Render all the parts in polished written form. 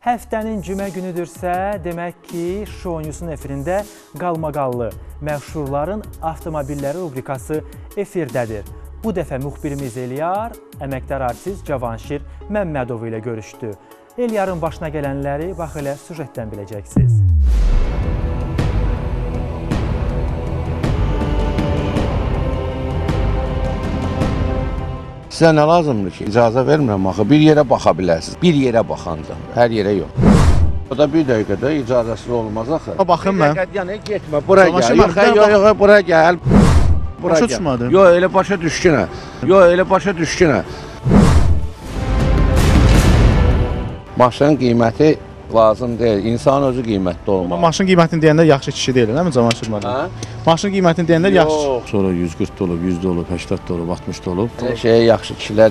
Həftənin cümə günüdürsə, demək ki, Show News-un efirində qalmaqallı məşhurların avtomobilləri rubrikası efirdədir. Bu dəfə müxbirimiz Elyar, əməkdar artist Cavanşir Məmmədov ilə görüşdü. Elyarın başına gələnləri bax elə süjetdən biləcəksiniz. Sizə nə lazımdır ki? İcazə vermirəm axı. Bir yerə baxa bilərsiniz. Bir yerə baxanca, hər yerə yox. O da bir dəqiqədə icazəsiz olmaz axı. Baxın mən. Yəni getmə, bura gəl. Yox, bura gəl. Bura başa düşmədi. Yox, elə başa düşkünə. Maşının qiyməti lazım deyil. İnsanın özü qiymətli olmalı. Maşının qiymətini deyənlər yaxşı kişi deyil, hə mi Cavanşir müəllim? Maşının qiymətini deyənlər yaxşı kişi. Sonra 140 da olub, 100 da olub, 80 da olub, 60 da olub. Elə şeyə yaxşı kişilər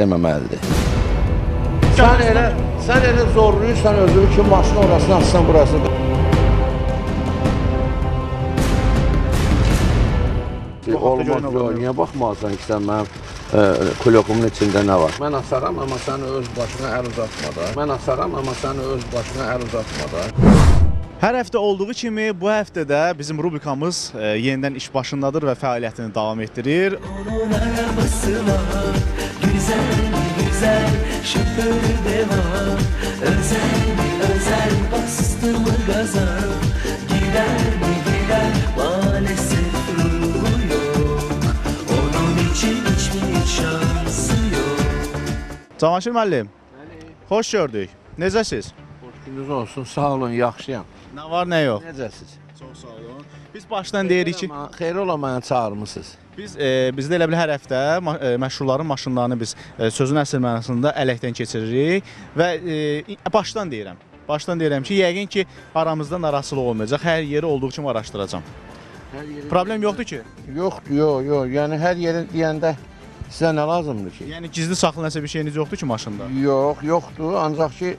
deməməlidir. Sən elə zorluyursan özünü ki, maşını orasını atsan burasını. Olmaz, niyə baxmazsan ki, sən mənim klokumun içində nə var? Mən asaram, amma sən öz başına əl uzatma. Hər həftə olduğu kimi bu həftədə bizim rubrikamız yenidən iş başındadır və fəaliyyətini davam etdirir. Onun arabasına güzəl şoför devam, özəl bastırmır qaza, gidər maalesef ruhu yox, onun için hiçbir şansı yox. Cavanşir müəllim, xoş gördük, necəsiz? Gününüz olsun, sağ olun, yaxşıyam. Nə var, nə yox? Necəsiz? Çox sağ olun. Biz başdan deyirik ki... Xeyri ola mənə çağırmışsınız. Bizdə elə bilə hər həftə məşhurların maşınlarını biz sözün əsr mənasında ələkdən keçiririk və başdan deyirəm ki, yəqin ki, aramızda narahatlıq olmayacaq, hər yeri olduğu kimi araşdıracam. Problem yoxdur ki? Yox, yəni hər yeri deyəndə... Sizə nə lazımdır ki? Yəni gizli saxlı nəsə bir şeyiniz yoxdur ki maşında? Yoxdur, ancaq ki...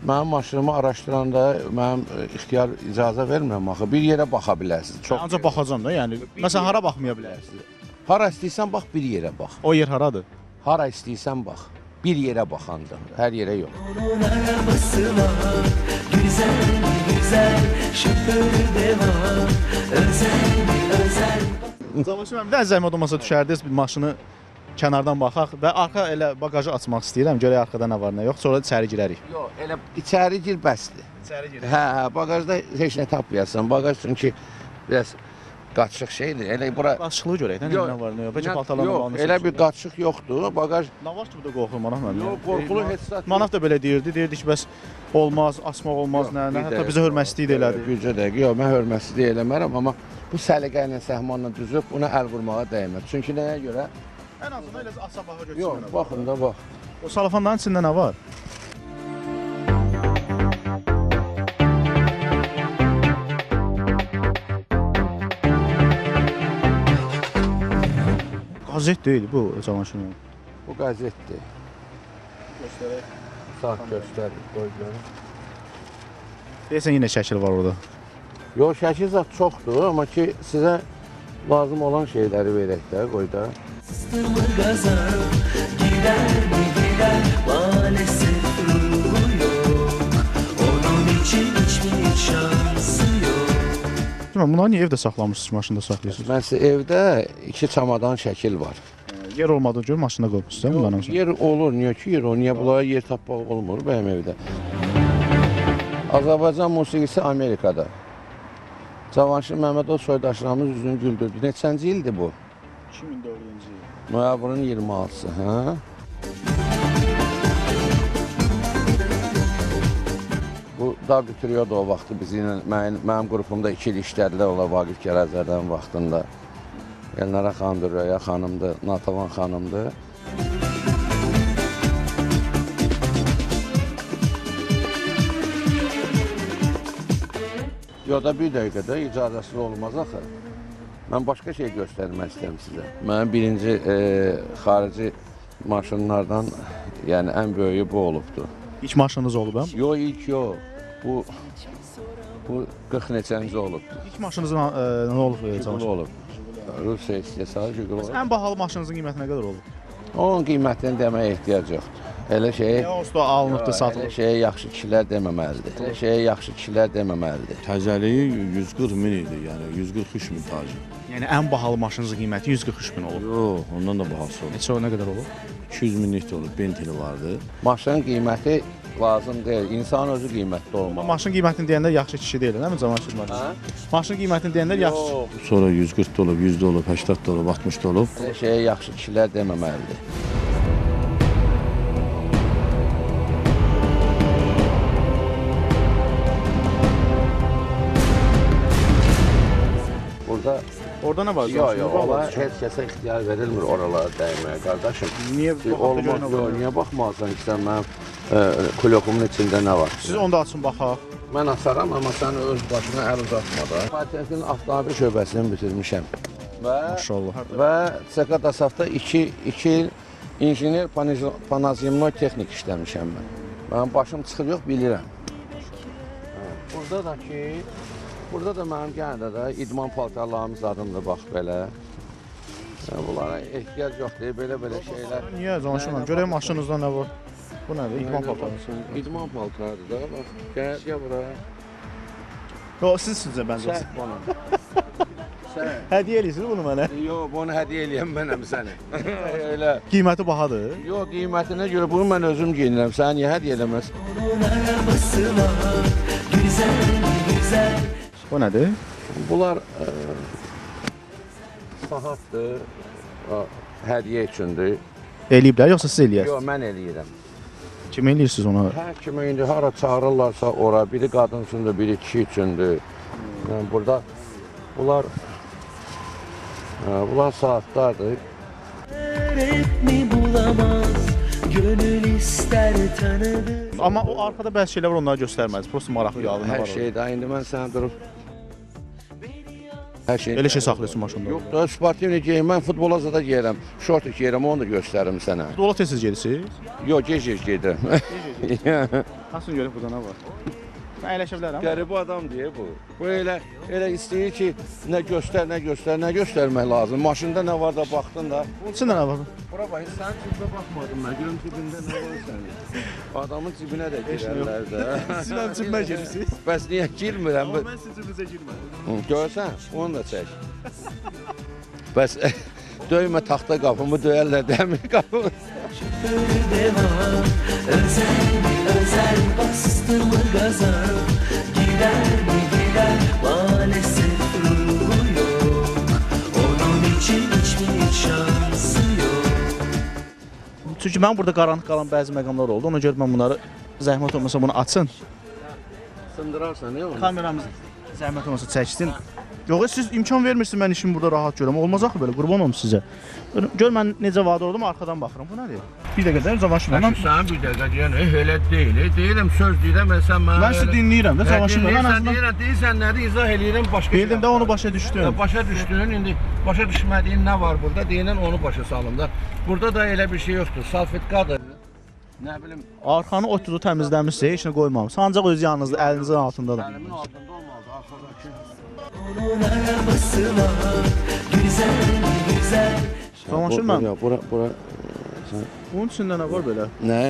Mənim maşınımı araşdıranda mənim ixtiyar icazə vermirəm axı, bir yerə baxa bilərsiniz. Ancaq baxacam da, yəni, məsələn, hara baxmaya bilərsiniz? Hara istəyirsən bax, bir yerə bax. O yer haradır? Hara istəyirsən bax, bir yerə baxanda, hər yerə yox. Onun arabasına güzəl şoför devam, özəl. Cavanşir müəllim, də zəhmət olmasa düşərdiniz bir maşını kənardan baxaq və arxa elə bagajı açmaq istəyirəm, görək arxada nə var, nə yox, sonra içəri girərik. Yox, elə içəri gir, bəsdir. İçəri gir. Hə, bagajda heç nə tapmayasın, bagaj çünki biraz qaçıq şeydir, elə bura... Qaçıqlığı görək, nə var, nə yox, bəlkə paltalarına bağlanırsın. Yox, elə bir qaçıq yoxdur, bagaj... Nə var ki, bu da qorxulu, Manaf mənim? Yox, qorxulu heç saat... Manaf da belə deyirdi ki, bəs olmaz, açmaq olmaz, nə, hətta bizə hörməsliyi də Ən azından elə asa baxa götürmə. Yox, baxın da, bax. O salafanların içində nə var? Qazet deyil bu, Cavanşir müəllim. Bu qazetdir. Göstərək. Saat göstərir, qoy görəm. Deyəsən, yenə şəkil var orada. Yox, şəkil zat çoxdur, amma ki, sizə lazım olan şeyləri verək də, qoy da. Bunları niyə evdə saxlamışsınız, maşında saxlayırsınız? Mən sizə evdə 2 çamadan şəkil var. Yer olmadığı görə maşında qoymuşsunuz? Yer olur, niyə ki yer olur, niyə bunlara yer tapmaq olmur bənim evdə. Azərbaycan musiqisi Amerikada. Cavanşir Məmmədov soydaşlarımız üzünü güldürdü. Neçənci ildir bu? 2004-cü il. Noyabrın 26-sı, hə? Bu W Trio'da o vaxtı mənim qrupumda 2 il işlədilər ola Vagif Kərəzərdən vaxtında. Elnara xanımdır, Röya xanımdır, Natavan xanımdır. Yoxda bir dəqiqədə icazəsiz olmaz axı. Mən başqa şey göstərmək istəyirəm sizə. Mənim birinci xarici maşınlardan ən böyüyü bu olubdur. İlk maşınınız olub, həm? Yox, ilk yox. Bu 40 neçəniz olubdur. İlk maşınınız nə olub? Jigul olub. Rusiya istəyəsə, Jigul olub. Ən bahalı maşınınızın qiyməti nə qədər olub? Onun qiymətini deməyə ehtiyac yoxdur. Elə şey alınıbdı, satılıb. Elə şeyə yaxşı kişilər deməməlidir. Elə şeyə yaxşı kişilər deməməlidir. Təzəliyi 140 min idi, yəni 143 min tacı. Yəni ən bahalı maşınızın qiyməti 143 min olub? Yox, ondan da bahası olub. Neçə, nə qədər olub? 200 minlik də olub, bentili vardı. Maşının qiyməti lazım deyil, insan özü qiymətli olmalı. Maşın qiymətini deyəndə yaxşı kişi deyil, nəmi Cavanşir Məmmədov? Maşın qiymətini deyəndə yaxşı kişi. Sonra 140 da olub, 100 da olub, 80 da olub, 60 da olub. Elə şeyə yaxşı kişilər deməməlidir. Burada... Orada nə var? Yox, onlar heç kəsə ixtiyar verilmir oralara dəyməyə, qardaşım. Niyə baxmazsan ki, sən mənim kulyokumun içində nə var? Siz onda açın, baxaq. Mən açaram, amma sən öz başına əl uzatma da. Patiyyətin avtomobil şöbəsini bitirmişəm. Və Çəqat Asafda 2 il injiner panazimnoy texnik işləmişəm mən. Mənim başım çıxır yox, bilirəm. Burada da mənim gənədə də idman paltarlarımız adımdır, bax belə. Bunlara ehtiyac yoxdur, belə-belə şeylər. Niyə danışmam? Görək maşınınızdan nə var? Bu nədir? İdman paltarı. İdman paltarı da, bax, gəl buraya. Yox, siz sizcə bəncə olsun. Səhv bana. Səhv. Hədiyə eləyirsiniz bunu mənə? Yox, bunu hədiyə eləyəm mənəm səni. Elə. Qiyməti bahadır? Yox, qiymətinə görə bunu mən özüm giyinirəm, səni niyə hədiyə eləməz? Bu nədir? Bunlar saatdır, hədiyə üçündür. Eləyiblər, yoxsa siz eləyəsiniz? Yox, mən eləyirəm. Kimi eləyirsiniz ona? Hər kimi indi hara çağırırlarsa ora, biri qadın üçündür, biri kişi üçündür. Burada bunlar saatlardır. Amma o arxada bəzi şeylər var, onları göstərməz. Prosto maraqlı yaldır, nə var? Hər şeydə, indi mən sənə durub... Elə şey saxlayırsın maşında? Yoxdur, sportivini geyim, mən futbola zada geyirəm, şortu geyirəm, onu da göstərim sənə. Futbola tez-tez geyirirsiniz? Yox, gec-gec geyidirəm. Gec-gec? Hansını görək burada nə var? Mən eləşə bilərəm. Qəribə adam deyə bu. Bu elə istəyir ki, nə göstər, nə göstərmək lazım. Maşında nə var da baxdın da. Bunun nə var? Bura bax, sən cibinə baxmadın mən. Görüm cibində nə var səni. Adamın cibinə də girərlər də. Siz mənim cibimə girirsiniz? Bəs niyə girmirəm? Amma mən sizin cibinizə girmədim. Görsən, onu da çək. Bəs döymə taxta qapımı, döyərlər dəmir qapımı. Çünki mən burada qaranlıq qalan bəzi məqamlar oldu, ona görə mən bunları zəhmət olmasa bunu açın. Sındırarsan, yox mu? Kameramız zəhmət olmasa çəksin. Yox, siz imkan vermirsiniz mən işimi burada rahat görəm, olmaz axı belə, qurban olum sizə. Gör mən necə vadə oldum, arxadan baxıram, bu nədir? Bir dəqiqə deyəm, Cavanşir Məmmədov. Həşi, sən bir dəqiqə deyən, elə deyil, deyirəm, söz deyirəm, sən mənə... Mən sizi dinləyirəm də, Cavanşir Məmmədov. Deyirsən, nədir, izah eləyirəm, başqa... Bildim də, onu başa düşdün. Başa düşdün, indi başa düşmədiyin nə var burada, deyilən onu başa salın da. Burada da elə bir şey yoxdur, salfetkadır. Nə bilim... Arxanı otuzu təmizləmişsə, heç nə qoymamışsa, ancaq öz yanınızda, əlinizin altındadır. Əlimin altında olmalıdır, arxadakı. Cavanşir Məmmədov. Bunun içində nə var belə? Nə?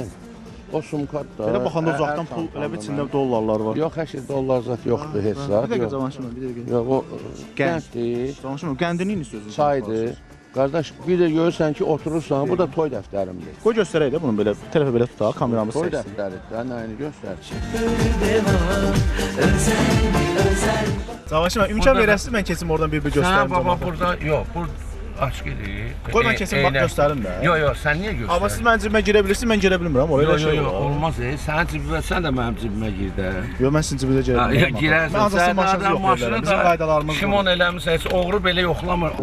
O sumkatda... Belə baxanda uzaqdan pul, elə bir içində dollarlar var. Yox, həşi dollar zat yoxdur, heç zat. Bir dəqiqə Cavanşir Məmmədov, bir dəqiqə. Yox, o qənddir. Cavanşir Məmmədov, qəndini indi sözünüzə baxarsınız? Çaydır. Qardaş, bir də görürsən ki, oturursan, bu da toy dəftərimdir. Qoy göstərək də bunu belə, tərəfə belə tutaq, kameramız səksin. Toy dəftəridir, nəyini göstərsin. Cavanşir Məmmədov, imkan verəsiniz, mən keçim oradan bir-bir göstərim. Hə, baba, burada, yox, burada aç gedir. Qoy, mən keçim, bax, göstərim də. Yox, yox, sən niyə göstərim? Amma siz mənim cibimə girə bilirsiniz, mən girə bilmirəm, o elə şey olur. Yox, olmaz, sənin cibimə, sən də mənim cibimə gir də. Yox, mən sizin cibimə girə Şimon eləmişsə, heç oğru belə yoxlamır. Bu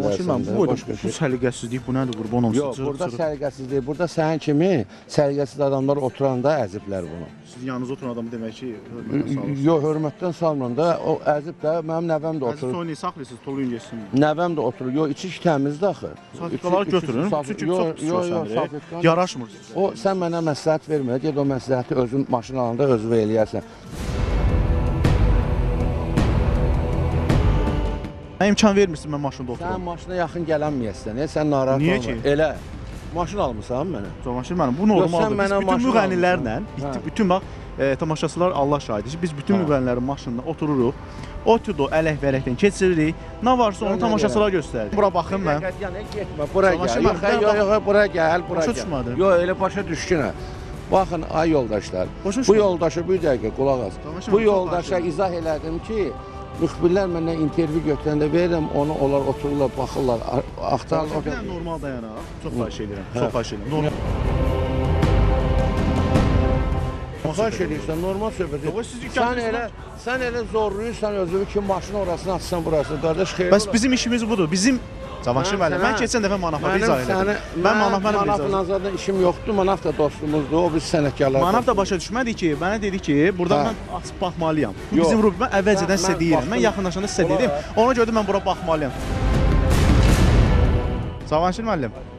səliqəsizlik, bu nədir qurban olsun? Yox, burada səliqəsizlik, burada sənin kimi səliqəsiz adamlar oturanda əziblər bunu. Siz yanınızda oturan adamı demək ki, hörmətdən salmırsınız? Yox, hörmətdən salmıram da, o əziblər, mənim nəvəm də oturur. Əzib soyunu saxlayırsınız, toluyun geçsin. Nəvəm də oturur, yox, içi təmizdə axı. Safitqaları götürün, çünki çox tutuyorsan, yaraşmır. O, sən mənə məsləhət vermir, ged o məsləhəti özün maşın alanda özü eləyərsən. Mən imkan vermirsin, mən maşında oturum. Sən maşına yaxın gələməyəsən, sən narahat olma. Niyə ki? Elə. Maşın almısan mənə? Maşın mənim. Bu normaldır. Biz bütün müğənnilərlə, bütün bax, tamaşaçılar Allah şahidir. Biz bütün müğənnilərin maşınına otururuq. Oturuq, ələk-vələkdən keçiririk. Nə varsa onu tamaşaçılara göstəririk. Bura baxın mən. Getmə, bura gəl. Yox, bura gəl, bura gəl. Yox, elə başa düşkünə. Baxın, ay yoldaşlar. Bu yoldaşa, bir dəqiqə, qulaq az. Bu yoldaşa izah elədim ki, müxbirlər məndən intervyu götürəndə verirəm, onu onlar otururlar, baxırlar, axtarlar. Mən normal dayanaq, çox xahiş edirəm, çox xahiş edirəm. Xahiş edirsən, normal söhbət edirəm. Sən elə zorluyursan özünü ki, maşını orasını atsan burasını, qardaş xeyir olar. Bəs bizim işimiz budur, bizim... Cavanşir müəllim, mən keçən dəfə Manafla izah elədim. Manafın azadına işim yoxdur, Manaf da dostumuzdur, o biz sənətkarlar. Manaf da başa düşmədi ki, mənə dedi ki, buradan mən asıb baxmalıyam. Bu bizim rubrik, mən əvvəlcədən sizə deyirəm, mən yaxınlaşanda sizə dedim, ona görə də mən bura baxmalıyam. Cavanşir müəllim.